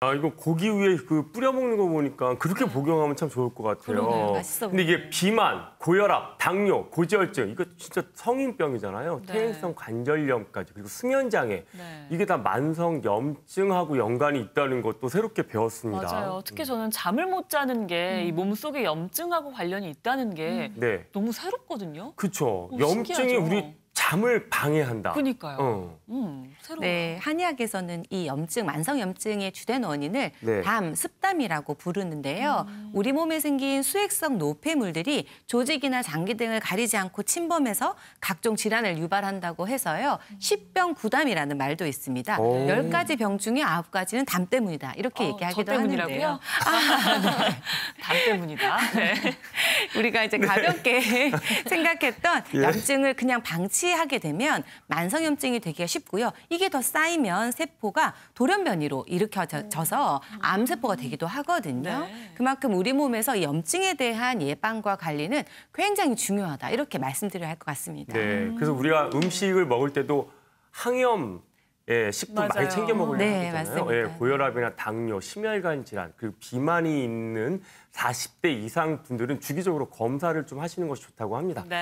아, 이거 고기 위에 그 뿌려 먹는 거 보니까 그렇게 복용하면 참 좋을 것 같아요. 그러네요. 맛있어 보여요. 근데 이게 비만, 고혈압, 당뇨, 고지혈증 이거 진짜 성인병이잖아요. 네. 퇴행성 관절염까지 그리고 수면장애 네. 이게 다 만성 염증하고 연관이 있다는 것도 새롭게 배웠습니다. 맞아요. 특히 저는 잠을 못 자는 게 이 몸속의 염증하고 관련이 있다는 게 네. 너무 새롭거든요. 그렇죠. 염증이 신기하죠. 우리 잠을 방해한다. 그러니까요. 새로운. 네, 한의학에서는 이 염증, 만성염증의 주된 원인을 네. 담, 습담이라고 부르는데요. 우리 몸에 생긴 수액성 노폐물들이 조직이나 장기 등을 가리지 않고 침범해서 각종 질환을 유발한다고 해서요. 십병구담이라는 말도 있습니다. 10가지 병 중에 9가지는 담 때문이다. 이렇게 얘기하기도 하는데요. 아, 네. 담 때문이다. 네. 우리가 이제 가볍게 네. 생각했던 예. 염증을 그냥 방치 하게 되면 만성염증이 되기가 쉽고요. 이게 더 쌓이면 세포가 돌연변이로 일으켜져서 암세포가 되기도 하거든요. 네. 그만큼 우리 몸에서 염증에 대한 예방과 관리는 굉장히 중요하다. 이렇게 말씀드려야 할 것 같습니다. 네, 그래서 우리가 음식을 먹을 때도 항염 식품 맞아요. 많이 챙겨 먹으려고 네, 하잖아요. 예, 고혈압이나 당뇨, 심혈관 질환, 그리고 비만이 있는 40대 이상 분들은 주기적으로 검사를 좀 하시는 것이 좋다고 합니다. 네.